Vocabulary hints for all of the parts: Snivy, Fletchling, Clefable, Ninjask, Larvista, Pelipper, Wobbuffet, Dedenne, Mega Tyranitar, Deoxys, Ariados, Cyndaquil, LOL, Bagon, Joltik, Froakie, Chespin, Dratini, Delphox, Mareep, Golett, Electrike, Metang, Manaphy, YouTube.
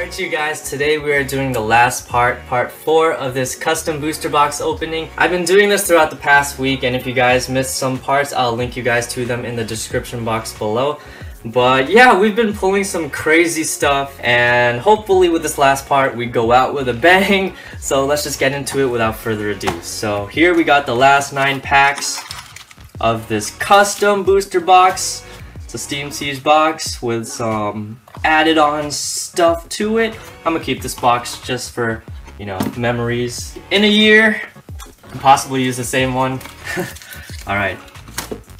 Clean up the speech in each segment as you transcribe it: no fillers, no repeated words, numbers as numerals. Alright you guys, today we are doing the last part 4 of this custom booster box opening. I've been doing this throughout the past week, and if you guys missed some parts, I'll link you guys to them in the description box below. But yeah, we've been pulling some crazy stuff, and hopefully with this last part we go out with a bang. So let's just get into it without further ado. So here we got the last 9 packs of this custom booster box. It's a Steam Siege box with some added on stuff to it. I'm gonna keep this box just for, you know, memories. In a year, I can possibly use the same one. Alright.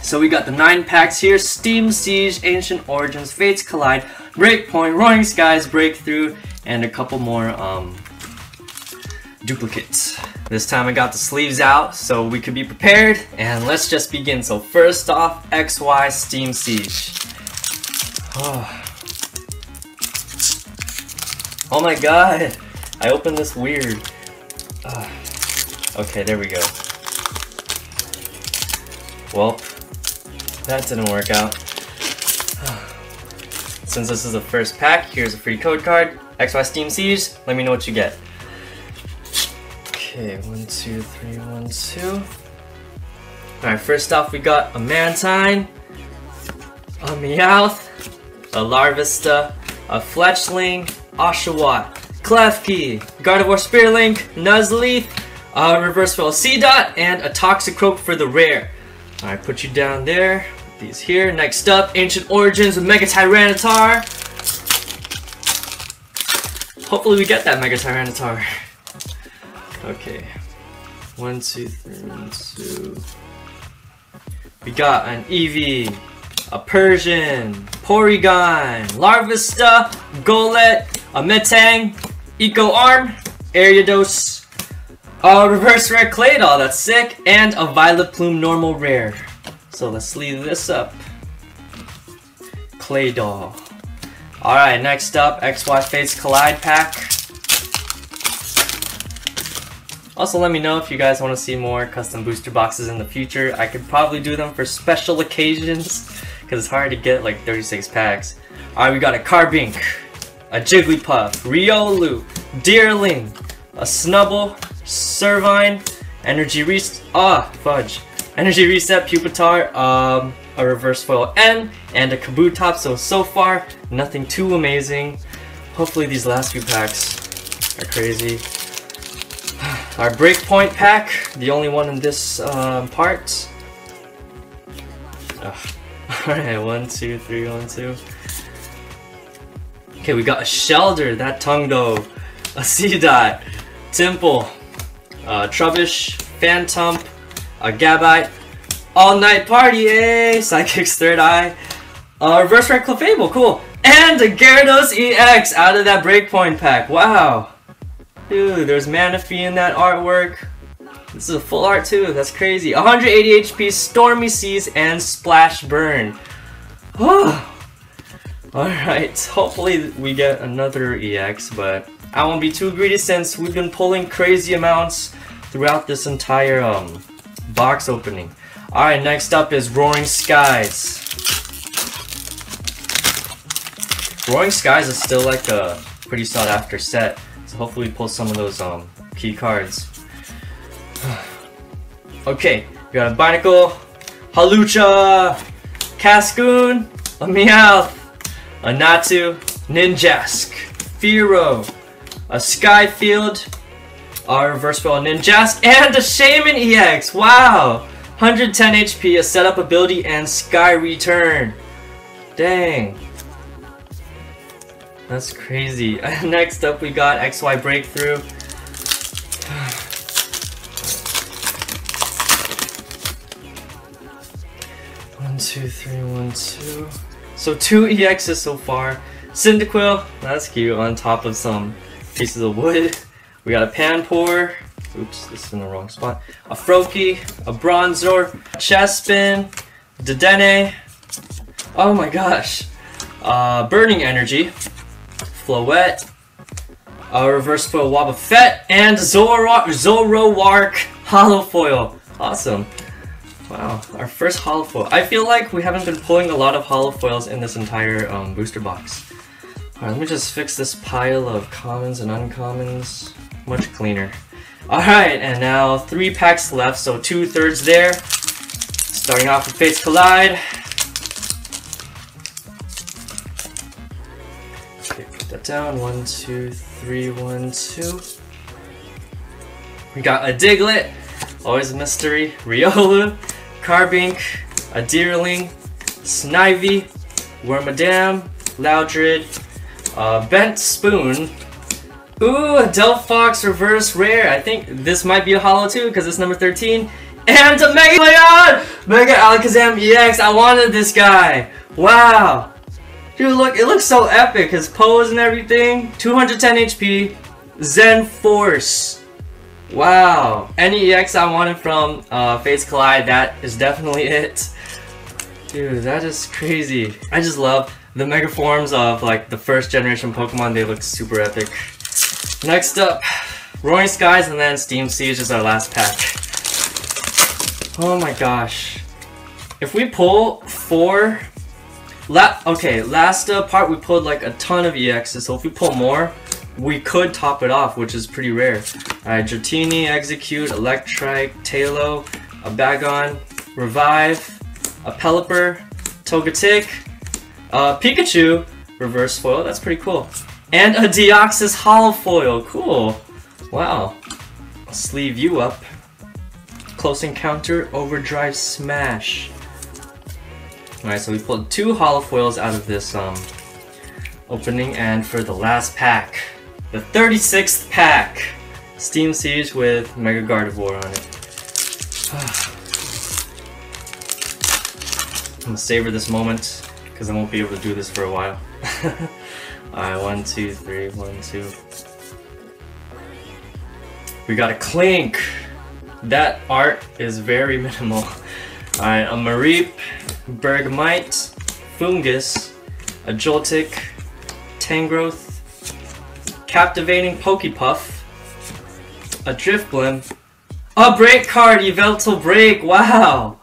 So we got the 9 packs here: Steam Siege, Ancient Origins, Fates Collide, Breakpoint, Roaring Skies, Breakthrough, and a couple more duplicates. This time I got the sleeves out so we could be prepared, and let's just begin. So first off, XY Steam Siege. Oh my god, I opened this weird. Okay, there we go. Well, that didn't work out. Since this is the first pack, here's a free code card. XY Steam Siege, let me know what you get. Okay, 1, 2, 3, 1, 2. Alright, first off we got a Mantine, a Meowth, a Larvista, a Fletchling, Oshawott, Klefki, Gardevoir Spearlink, Nuzleaf, Reverse Fell Seedot, and a Toxicroak for the rare. Alright, put you down there. Put these here. Next up, Ancient Origins with Mega Tyranitar. Hopefully we get that Mega Tyranitar. Okay. 1, 2, 3, 1, 2. We got an Eevee, a Persian, Porygon, Larvista, Golett, a Metang, Eco Arm, Ariados, reverse rare Claydol, that's sick, and a Violet Plume normal rare. So let's sleeve this up. Claydol. Alright, next up, XY Fates Collide pack. Also, let me know if you guys want to see more custom booster boxes in the future. I could probably do them for special occasions, because it's hard to get like 36 packs. Alright, we got a Carbink, a Jigglypuff, Riolu, Deerling, a Snubble, Servine, Energy Reset, Pupitar, a Reverse Foil N, and a Kabutops. So far, nothing too amazing. Hopefully these last few packs are crazy. Our Breakpoint pack, the only one in this part. Alright, 1, 2, 3, 1, 2. Okay, we got a Shellder, that Tongue-Do, a Seedot, Temple, Trubbish, Phantump, a Gabite, All Night Party, yay! Psychic's Third Eye, Reverse Rare Clefable, cool! And a Gyarados EX out of that Breakpoint pack, wow! Dude, there's Manaphy in that artwork. This is a full art too, that's crazy. 180 HP, Stormy Seas, and Splash Burn. Alright, hopefully we get another EX, but I won't be too greedy since we've been pulling crazy amounts throughout this entire box opening. Alright, next up is Roaring Skies. Roaring Skies is still like a pretty sought after set, so hopefully we pull some of those key cards. Okay, we got a Binacle, Hawlucha, Cascoon, a Meowth, a Natu, Ninjask, Fearow, a Skyfield, a Reverse Foil Ninjask, and a Shaymin EX! Wow! 110 HP, a Setup Ability, and Sky Return. Dang. That's crazy. Next up we got XY Breakthrough. One, two, three, 1, 2. So 2 EXs so far. Cyndaquil, that's cute, on top of some pieces of wood. We got a Panpour. Oops, this is in the wrong spot. A Froakie, a Bronzor, a Chespin, Dedenne. Oh my gosh. Burning Energy, Floette, a Reverse Foil Wobbuffet, and Zoroark Holofoil. Awesome. Wow, our first Holofoil. I feel like we haven't been pulling a lot of Holofoils in this entire booster box. Alright, let me just fix this pile of commons and uncommons. Much cleaner. Alright, and now 3 packs left, so 2/3 there. Starting off with Fates Collide. Okay, put that down. 1, 2, 3, 1, 2. We got a Diglett, always a mystery. Riolu, Carbink, a Deerling, Snivy, Wormadam, Loudred, Bent Spoon. Ooh, a Delphox reverse rare. I think this might be a holo too, because it's number 13. And a Mega Leon! Mega Alakazam EX. I wanted this guy. Wow. Dude, look, it looks so epic. His pose and everything. 210 HP. Zen Force. Wow. Any EX I wanted from Fates Collide, that is definitely it. Dude, that is crazy. I just love the mega forms of like the first generation Pokemon. They look super epic. Next up, Roaring Skies, and then Steam Siege is our last pack. Oh my gosh. If we pull 4... okay, last part we pulled like a ton of EXs, so if we pull more, we could top it off, which is pretty rare. Alright, Dratini, Execute, Electrike, Talo, a Bagon, Revive, a Pelipper, Togetic, Pikachu, reverse foil, that's pretty cool. And a Deoxys holo foil, cool. Wow. I'll sleeve you up. Close Encounter, Overdrive, Smash. Alright, so we pulled 2 holo foils out of this opening, and for the last pack, the 36th pack, Steam Siege with Mega Gardevoir on it. I'm gonna savor this moment, because I won't be able to do this for a while. Alright, 1, 2, 3, 1, 2. We got a Clink! That art is very minimal. Alright, a Mareep, Bergmite, Fungus, a Joltik, Tangrowth, Captivating Pokepuff, a Drifblim, a Break card, Yveltal Break, wow!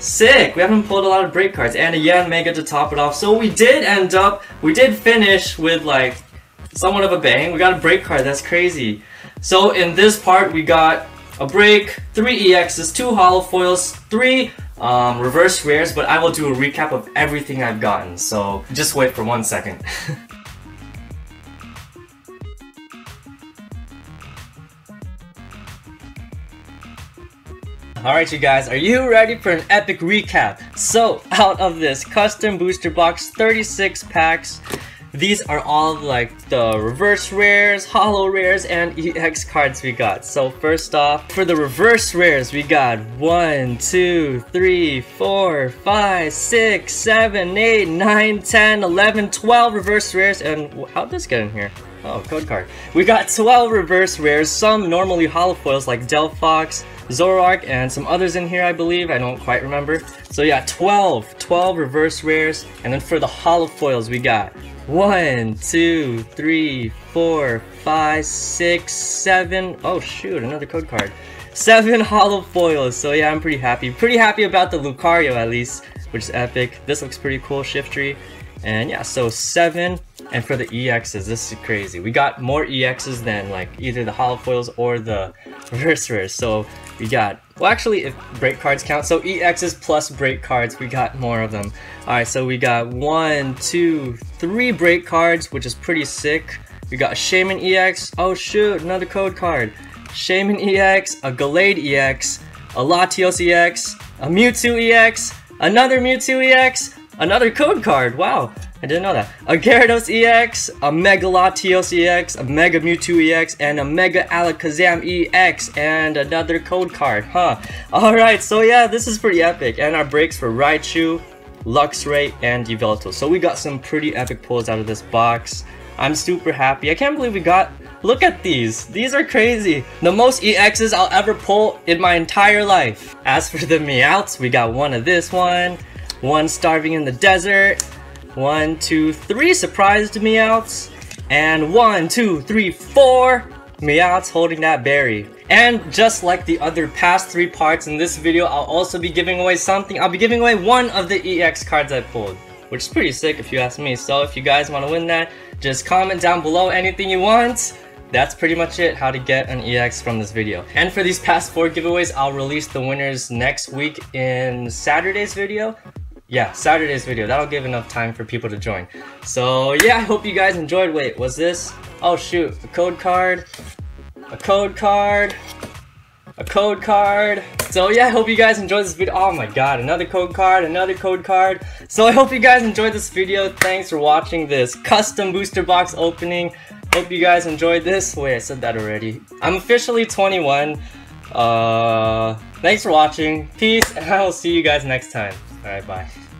Sick, we haven't pulled a lot of Break cards, and a Yan Mega to top it off. So we did end up, we did finish with like, somewhat of a bang. We got a Break card, that's crazy. So in this part we got a Break, 3 EXs, 2 holo foils, 3 reverse rares, but I will do a recap of everything I've gotten, so just wait for 1 second. Alright you guys, are you ready for an epic recap? So out of this custom booster box, 36 packs, these are all like the reverse rares, holo rares, and EX cards we got. So first off, for the reverse rares, we got 1, 2, 3, 4, 5, 6, 7, 8, 9, 10, 11, 12 reverse rares, and how'd this get in here? Oh, code card. We got 12 reverse rares, some normally holo foils like Delphox, Zoroark, and some others in here I believe, I don't quite remember. So yeah, 12 reverse rares, and then for the holo foils we got 1, 2, 3, 4, 5, 6, 7, oh shoot, another code card. 7 holo foils, so yeah, I'm pretty happy. Pretty happy about the Lucario at least, which is epic. This looks pretty cool, Shiftry. And yeah, so 7, and for the EXs, this is crazy. We got more EXs than like either the holo foils or the reverse rares, so we got, well actually if break cards count, so EXs plus break cards, we got more of them. Alright, so we got 1, 2, 3 break cards, which is pretty sick. We got a Shaymin EX, oh shoot, another code card. Shaymin EX, a Gallade EX, a Latios EX, a Mewtwo EX, another Mewtwo EX, another code card, wow, I didn't know that. A Gyarados EX, a Mega Latios EX, a Mega Mewtwo EX, and a Mega Alakazam EX, and another code card, huh. Alright, so yeah, this is pretty epic, and our breaks for Raichu, Luxray, and Yveltal. So we got some pretty epic pulls out of this box. I'm super happy. I can't believe we got, look at these. These are crazy. The most EXs I'll ever pull in my entire life. As for the Meowths, we got one of this one, one Starving in the Desert, 1, 2, 3 Surprised Meowths, and 1, 2, 3, 4 Meowths holding that berry. And just like the other past 3 parts in this video, I'll also be giving away something. I'll be giving away one of the EX cards I pulled, which is pretty sick if you ask me. So if you guys want to win that, Just comment down below anything you want. That's pretty much it, how to get an EX from this video. And for these past 4 giveaways, I'll release the winners next week in Saturday's video. Yeah, Saturday's video. That'll give enough time for people to join. So yeah, I hope you guys enjoyed. Wait, was this? Oh shoot, a code card. A code card. A code card. So yeah, I hope you guys enjoyed this video. Oh my god, another code card, another code card. So I hope you guys enjoyed this video. Thanks for watching this custom booster box opening. Hope you guys enjoyed this. Wait, I said that already. I'm officially 21. Thanks for watching. Peace, and I will see you guys next time. Alright, bye.